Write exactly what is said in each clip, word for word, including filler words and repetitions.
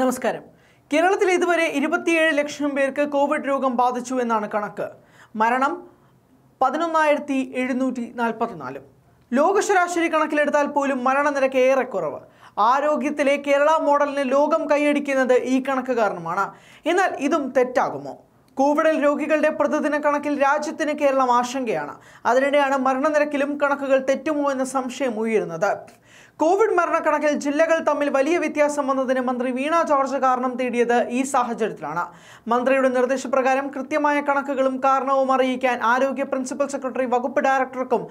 നമസ്കാരം. കേരളത്തിൽ ഇതുവരെ ഇരുപത്തിയേഴ് ലക്ഷം പേർക്ക് കോവിഡ് രോഗം ബാധിച്ചു എന്നാണ് കണക്ക്. മരണം പതിനൊന്നായിരത്തി എഴുന്നൂറ്റി നാൽപ്പത്തിനാല്. ലോക ശരാശരി കണക്കിലെടുത്താൽ പോലും മരണനിരക്ക് ഏറെ കുറവ്. ആരോഗ്യത്തിലെ കേരള മോഡലിന് ലോകം കൈയടിക്കുന്നത് ഈ കണക്ക് കാരണമാണ്. എന്നാൽ ഇതും തെറ്റാകുമോ? കോവിഡിൽ രോഗികളുടെ പ്രതിദിന കണക്കിൽ രാജ്യത്തിന് കേരളം ആശങ്കയാണ്. അതിനിടെയാണ് മരണനിരക്കിലും കണക്കുകൾ തെറ്റുമോ എന്ന സംശയം ഉയരുന്നത്. കോവിഡ് മരണക്കണക്കിൽ ജില്ലകൾ തമ്മിൽ വലിയ വ്യത്യാസം വന്നതിന് മന്ത്രി വീണ ജോർജ് കാരണം തേടിയത് ഈ സാഹചര്യത്തിലാണ്. മന്ത്രിയുടെ നിർദ്ദേശപ്രകാരം കൃത്യമായ കണക്കുകളും കാരണവും അറിയിക്കാൻ ആരോഗ്യ പ്രിൻസിപ്പൽ സെക്രട്ടറി വകുപ്പ് ഡയറക്ടർക്കും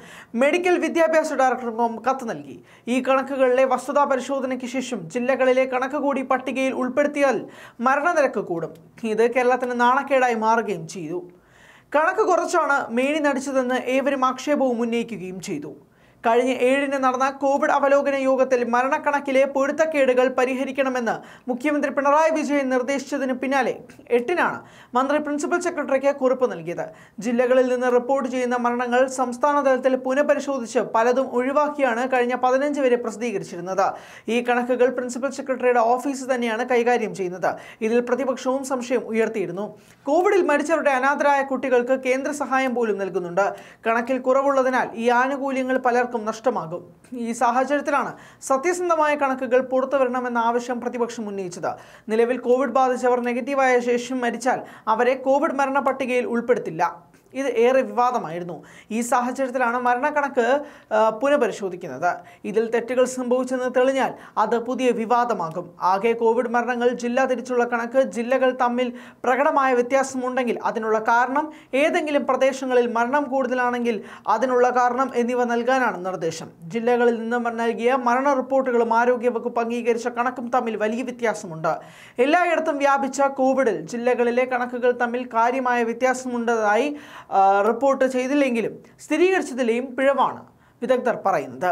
മെഡിക്കൽ വിദ്യാഭ്യാസ ഡയറക്ടർക്കും കത്ത് നൽകി. ഈ കണക്കുകളിലെ വസ്തുതാ പരിശോധനയ്ക്ക് ശേഷം ജില്ലകളിലെ കണക്ക് കൂടി പട്ടികയിൽ ഉൾപ്പെടുത്തിയാൽ മരണനിരക്ക് കൂടും. ഇത് കേരളത്തിന് നാണക്കേടായി മാറുകയും ചെയ്തു. കണക്ക് കുറച്ചാണ് മേനി നടിച്ചതെന്ന് ഏവരും ആക്ഷേപവും ഉന്നയിക്കുകയും ചെയ്തു. കഴിഞ്ഞ ഏഴിന് നടന്ന കോവിഡ് അവലോകന യോഗത്തിൽ മരണക്കണക്കിലെ പൊരുത്തക്കേടുകൾ പരിഹരിക്കണമെന്ന് മുഖ്യമന്ത്രി പിണറായി വിജയൻ നിർദ്ദേശിച്ചതിന് പിന്നാലെ എട്ടിനാണ് മന്ത്രി പ്രിൻസിപ്പൽ സെക്രട്ടറിക്ക് കുറിപ്പ് നൽകിയത്. ജില്ലകളിൽ നിന്ന് റിപ്പോർട്ട് ചെയ്യുന്ന മരണങ്ങൾ സംസ്ഥാന തലത്തിൽ പുനഃപരിശോധിച്ച് പലതും ഒഴിവാക്കിയാണ് കഴിഞ്ഞ പതിനഞ്ച് വരെ പ്രസിദ്ധീകരിച്ചിരുന്നത്. ഈ കണക്കുകൾ പ്രിൻസിപ്പൽ സെക്രട്ടറിയുടെ ഓഫീസ് തന്നെയാണ് കൈകാര്യം ചെയ്യുന്നത്. ഇതിൽ പ്രതിപക്ഷവും സംശയം ഉയർത്തിയിരുന്നു. കോവിഡിൽ മരിച്ചവരുടെ അനാഥരായ കുട്ടികൾക്ക് കേന്ദ്ര സഹായം പോലും നൽകുന്നുണ്ട്. കണക്കിൽ കുറവുള്ളതിനാൽ ഈ ആനുകൂല്യങ്ങൾ പലർ നഷ്ടമാകും. ഈ സാഹചര്യത്തിലാണ് സത്യസന്ധമായ കണക്കുകൾ പുറത്തുവരണമെന്ന ആവശ്യം പ്രതിപക്ഷം ഉന്നയിച്ചത്. നിലവിൽ കോവിഡ് ബാധിച്ചവർ നെഗറ്റീവായ ശേഷം മരിച്ചാൽ അവരെ കോവിഡ് മരണ പട്ടികയിൽ ഉൾപ്പെടുത്തില്ല. ഇത് ഏറെ വിവാദമായിരുന്നു. ഈ സാഹചര്യത്തിലാണ് മരണക്കണക്ക് പുനഃപരിശോധിക്കുന്നത്. ഇതിൽ തെറ്റുകൾ സംഭവിച്ചെന്ന് തെളിഞ്ഞാൽ അത് പുതിയ വിവാദമാകും. ആകെ കോവിഡ് മരണങ്ങൾ ജില്ല തിരിച്ചുള്ള കണക്ക് ജില്ലകൾ തമ്മിൽ പ്രകടമായ വ്യത്യാസമുണ്ടെങ്കിൽ അതിനുള്ള കാരണം, ഏതെങ്കിലും പ്രദേശങ്ങളിൽ മരണം കൂടുതലാണെങ്കിൽ അതിനുള്ള കാരണം എന്നിവ നൽകാനാണ് നിർദ്ദേശം. ജില്ലകളിൽ നിന്ന് നൽകിയ മരണ റിപ്പോർട്ടുകളും ആരോഗ്യവകുപ്പ് അംഗീകരിച്ച കണക്കും തമ്മിൽ വലിയ വ്യത്യാസമുണ്ട്. എല്ലായിടത്തും വ്യാപിച്ച കോവിഡിൽ ജില്ലകളിലെ കണക്കുകൾ തമ്മിൽ കാര്യമായ വ്യത്യാസമുണ്ടതായി റിപ്പോർട്ട് ചെയ്തില്ലെങ്കിലും സ്ഥിരീകരിച്ചതിലെയും പിഴവാണ് വിദഗ്ധർ പറയുന്നത്.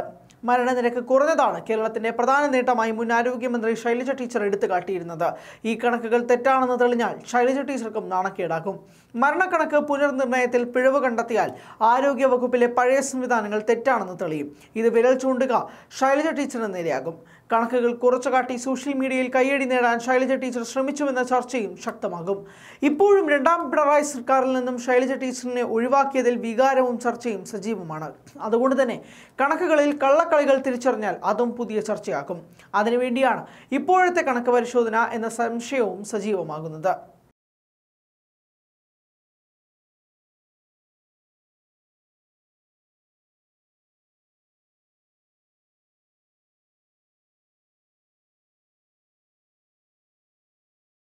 മരണനിരക്ക് കുറഞ്ഞതാണ് കേരളത്തിന്റെ പ്രധാന നേട്ടമായി മുൻ ആരോഗ്യമന്ത്രി ശൈലജ ടീച്ചർ എടുത്തു കാട്ടിയിരുന്നത്. ഈ കണക്കുകൾ തെറ്റാണെന്ന് തെളിഞ്ഞാൽ ശൈലജ ടീച്ചർക്കും നാണക്കേടാകും. മരണക്കണക്ക് പുനർനിർണയത്തിൽ പിഴവ് കണ്ടെത്തിയാൽ ആരോഗ്യവകുപ്പിലെ പഴയ സംവിധാനങ്ങൾ തെറ്റാണെന്ന് തെളിയും. ഇത് വിരൽ ചൂണ്ടുക ശൈലജ ടീച്ചറിന് നേരെയാകും. കണക്കുകൾ കുറച്ചു കാട്ടി സോഷ്യൽ മീഡിയയിൽ കയ്യടി നേടാൻ ശൈലജ ടീച്ചർ ശ്രമിച്ചുവെന്ന ചർച്ചയും ശക്തമാകും. ഇപ്പോഴും രണ്ടാം പിണറായി സർക്കാരിൽ നിന്നും ശൈലജ ടീച്ചറിനെ ഒഴിവാക്കിയതിൽ വികാരവും ചർച്ചയും സജീവമാണ്. അതുകൊണ്ട് തന്നെ കണക്കുകളിൽ കള്ളക്കളികൾ തിരിച്ചറിഞ്ഞാൽ അതും പുതിയ ചർച്ചയാകും. അതിനുവേണ്ടിയാണ് ഇപ്പോഴത്തെ കണക്ക് പരിശോധന എന്ന സംശയവും സജീവമാകുന്നത്.